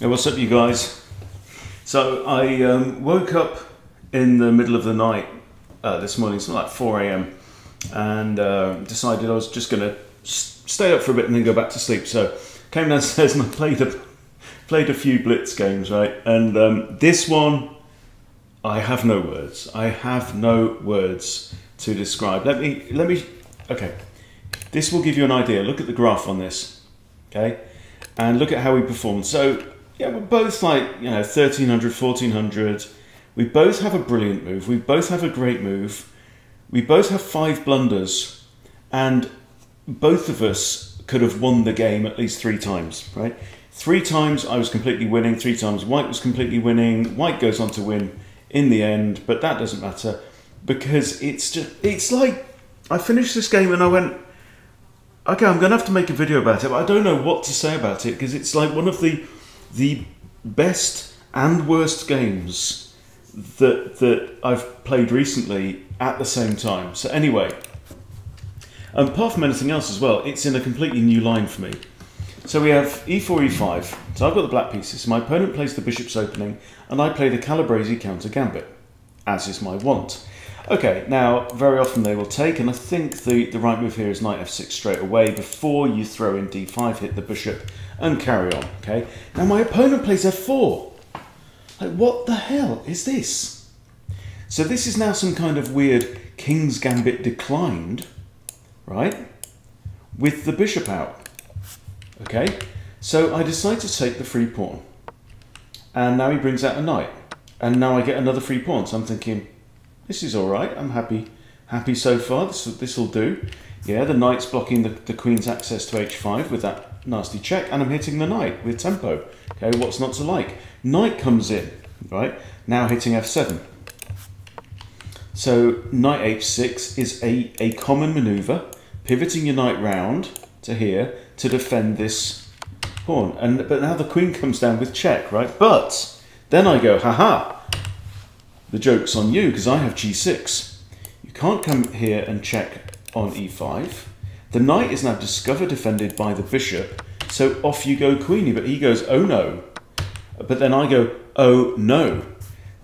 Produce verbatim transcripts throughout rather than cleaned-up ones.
Hey, what's up, you guys? So I um, woke up in the middle of the night uh, this morning, something like four A M, and uh, decided I was just going to stay up for a bit and then go back to sleep. So came downstairs and I played a, played a few blitz games, right? And um, this one, I have no words. I have no words to describe. Let me, let me, okay. This will give you an idea. Look at the graph on this, okay? And look at how we performed. So, yeah, we're both like, you know, thirteen hundred, fourteen hundred. We both have a brilliant move. We both have a great move. We both have five blunders. And both of us could have won the game at least three times, right? Three times I was completely winning. Three times White was completely winning. White goes on to win in the end, but that doesn't matter because it's just, it's like, I finished this game and I went, okay, I'm gonna have to make a video about it, but I don't know what to say about it because it's like one of the the best and worst games that that I've played recently at the same time. So anyway, and apart from anything else as well, it's in a completely new line for me. So we have e four, e five. So I've got the black pieces. My opponent plays the bishop's opening, and I play the Calabresi counter-gambit, as is my want. Okay, now, very often they will take, and I think the, the right move here is knight f six straight away before you throw in d five, hit the bishop, and carry on, okay? Now my opponent plays f four. Like, what the hell is this? So this is now some kind of weird king's gambit declined, right? With the bishop out. Okay, so I decide to take the free pawn, and now he brings out a knight, and now I get another free pawn. So I'm thinking, this is all right. I'm happy, happy so far. This this will do. Yeah, the knight's blocking the, the queen's access to h five with that nasty check, and I'm hitting the knight with tempo. Okay, what's not to like? Knight comes in, right? Now hitting f seven. So knight h six is a a common maneuver, pivoting your knight round to here to defend this pawn. And but now the queen comes down with check, right? But then I go, haha, the joke's on you because I have g six. You can't come here and check on e five. The knight is now discovered defended by the bishop, so off you go, queenie. But he goes, oh no. But then I go, oh no.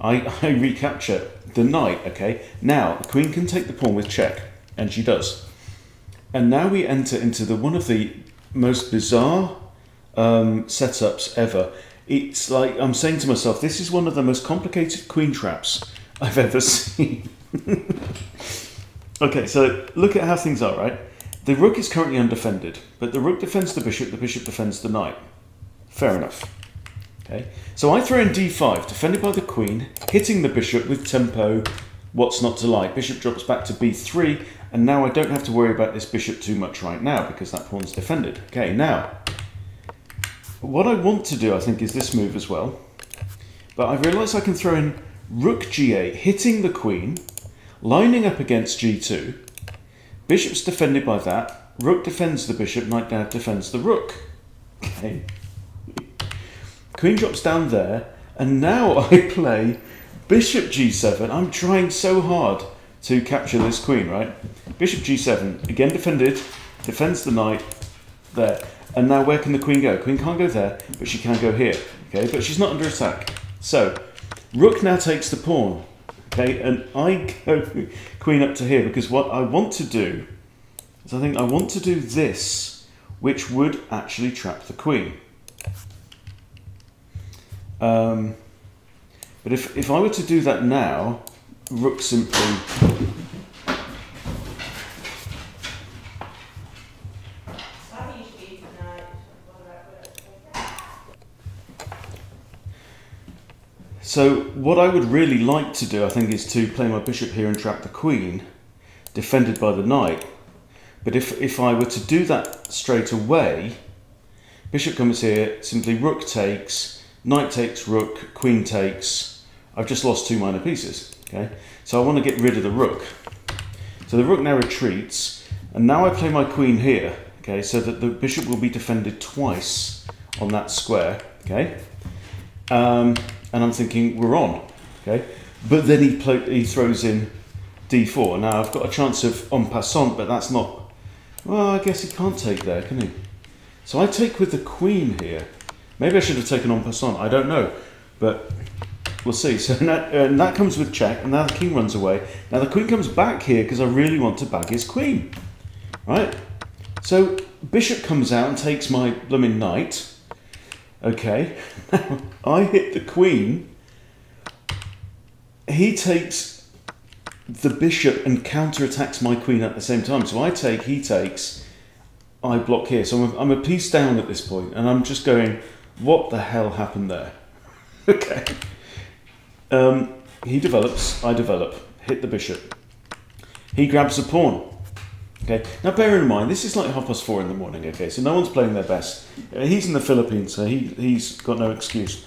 I, I recapture the knight, okay? Now the queen can take the pawn with check, and she does. And now we enter into the one of the most bizarre um, setups ever. It's like I'm saying to myself, this is one of the most complicated queen traps I've ever seen. Okay, so look at how things are, right? The rook is currently undefended, but the rook defends the bishop, the bishop defends the knight. Fair enough. Okay, so I throw in d five, defended by the queen, hitting the bishop with tempo. What's not to like? Bishop drops back to b three, and now I don't have to worry about this bishop too much right now because that pawn's defended. Okay, now, what I want to do, I think, is this move as well. But I realise I can throw in rook g eight, hitting the queen, lining up against g two. Bishop's defended by that. Rook defends the bishop, knight now defends the rook. Okay. Queen drops down there, and now I play bishop g seven. I'm trying so hard to capture this queen, right? Bishop g seven, again defended, defends the knight there. And now where can the queen go? Queen can't go there, but she can go here, okay? But she's not under attack. So, rook now takes the pawn, okay? And I go queen up to here because what I want to do is I think I want to do this, which would actually trap the queen. Um... But if, if I were to do that now, rook simply... So what I would really like to do, I think, is to play my bishop here and trap the queen, defended by the knight. But if, if I were to do that straight away, bishop comes here, simply rook takes, knight takes rook, queen takes. I've just lost two minor pieces, okay? So I want to get rid of the rook. So the rook now retreats, and now I play my queen here, okay? So that the bishop will be defended twice on that square, okay? Um, and I'm thinking, we're on, okay? But then he, play, he throws in d four. Now I've got a chance of en passant, but that's not... Well, I guess he can't take there, can he? So I take with the queen here. Maybe I should have taken on Poisson, I don't know, but we'll see. So that, uh, that comes with check, and now the king runs away. Now the queen comes back here because I really want to bag his queen, right? So bishop comes out and takes my blooming knight. Okay, now I hit the queen. He takes the bishop and counterattacks my queen at the same time. So I take, he takes, I block here. So I'm a, I'm a piece down at this point, and I'm just going, what the hell happened there? Okay. Um, he develops, I develop, hit the bishop. He grabs a pawn. Okay. Now bear in mind, this is like half past four in the morning, okay, so no one's playing their best. He's in the Philippines, so he, he's got no excuse.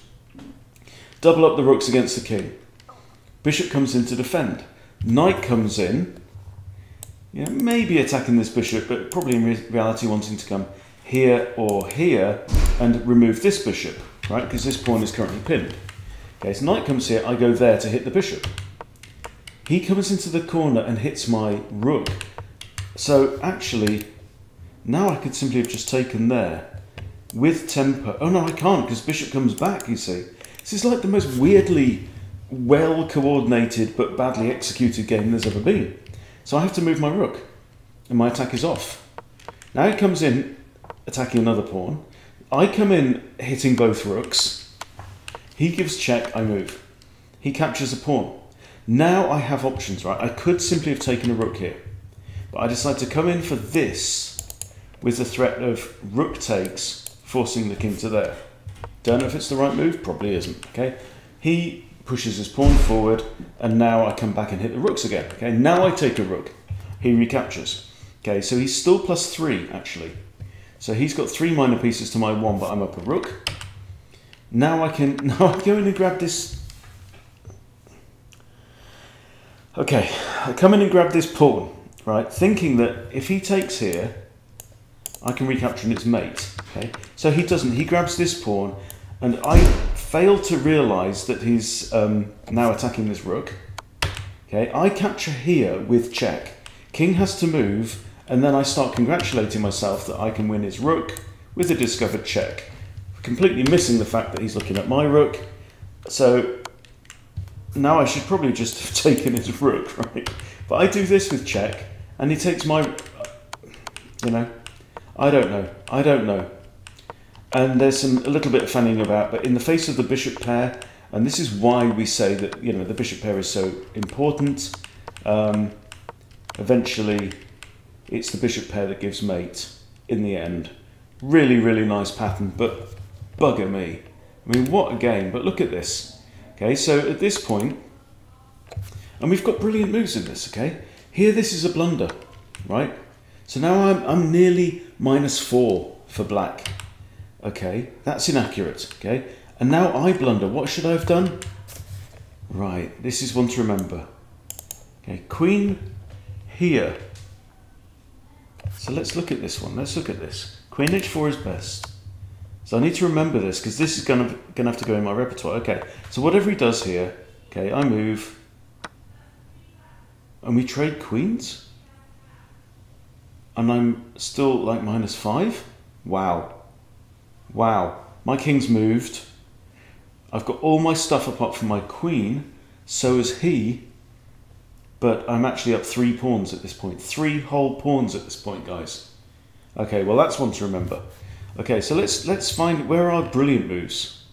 Double up the rooks against the king. Bishop comes in to defend. Knight comes in, yeah, maybe attacking this bishop, but probably in re reality wanting to come here or here and remove this bishop, right, because this pawn is currently pinned. Okay, so knight comes here, I go there to hit the bishop. He comes into the corner and hits my rook. So actually, now I could simply have just taken there with tempo. Oh no, I can't, because bishop comes back, you see. This is like the most weirdly well-coordinated but badly executed game there's ever been. So I have to move my rook, and my attack is off. Now he comes in, attacking another pawn. I come in, hitting both rooks. He gives check, I move. He captures a pawn. Now I have options, right? I could simply have taken a rook here. But I decide to come in for this with the threat of rook takes, forcing the king to there. Don't know if it's the right move, probably isn't, okay? He pushes his pawn forward, and now I come back and hit the rooks again, okay? Now I take a rook, he recaptures. Okay, so he's still plus three, actually. So he's got three minor pieces to my one, but I'm up a rook. Now I can, now I go in and grab this. Okay, I come in and grab this pawn. Right, thinking that if he takes here, I can recapture its mate. Okay, so he doesn't. He grabs this pawn, and I fail to realise that he's um, now attacking this rook. Okay, I capture here with check. King has to move, and then I start congratulating myself that I can win his rook with a discovered check, completely missing the fact that he's looking at my rook. So now I should probably just have taken his rook, right? But I do this with check. And he takes my, you know, I don't know, I don't know. And there's some, a little bit of fanning about, but in the face of the bishop pair, and this is why we say that, you know, the bishop pair is so important, um, eventually it's the bishop pair that gives mate in the end. Really, really nice pattern, but bugger me. I mean, what a game, but look at this. Okay, so at this point, and we've got brilliant moves in this, okay? Here, this is a blunder, right? So now I'm, I'm nearly minus four for black. Okay, that's inaccurate, okay? And now I blunder. What should I have done? Right, this is one to remember. Okay, queen here. So let's look at this one. Let's look at this. Queen h four is best. So I need to remember this because this is gonna, gonna have to go in my repertoire. Okay, so whatever he does here, okay, I move. And we trade queens, and I'm still like minus five. Wow, wow, my king's moved. I've got all my stuff apart from my queen, so is he, but I'm actually up three pawns at this point, three whole pawns at this point, guys. Okay, well that's one to remember. Okay, so let's let's find where are brilliant moves.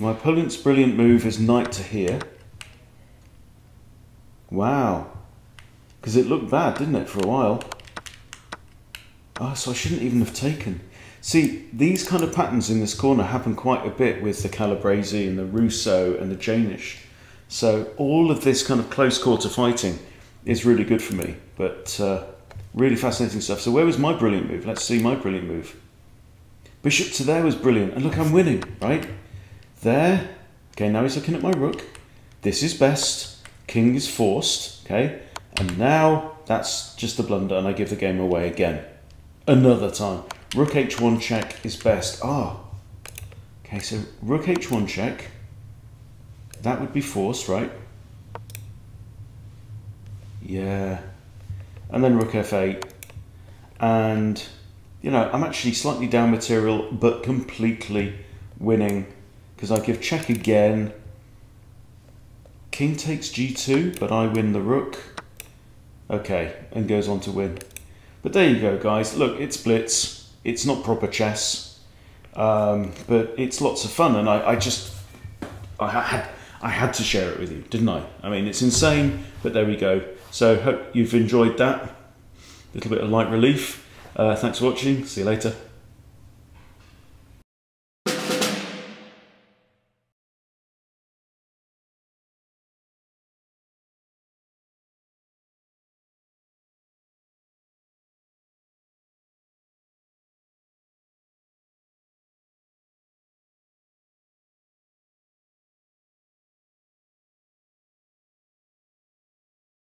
My opponent's brilliant move is knight to here. Wow. Because it looked bad, didn't it, for a while? Oh, so I shouldn't even have taken. See, these kind of patterns in this corner happen quite a bit with the Calabresi and the Russo and the Janish. So all of this kind of close quarter fighting is really good for me, but uh, really fascinating stuff. So where was my brilliant move? Let's see my brilliant move. Bishop to there was brilliant, and look, I'm winning, right? There, okay, now he's looking at my rook. This is best, king is forced, okay? And now that's just a blunder and I give the game away again. Another time. Rook h one check is best. Ah. Okay, so rook h one check. That would be forced, right? Yeah. And then rook f eight. And, you know, I'm actually slightly down material, but completely winning, because I give check again. King takes g two, but I win the rook. Okay, and goes on to win. But there you go, guys. Look, it's blitz. It's not proper chess, um, but it's lots of fun, and I, I just... I had, I had to share it with you, didn't I? I mean, it's insane, but there we go. So, hope you've enjoyed that. Little bit of light relief. Uh, thanks for watching. See you later.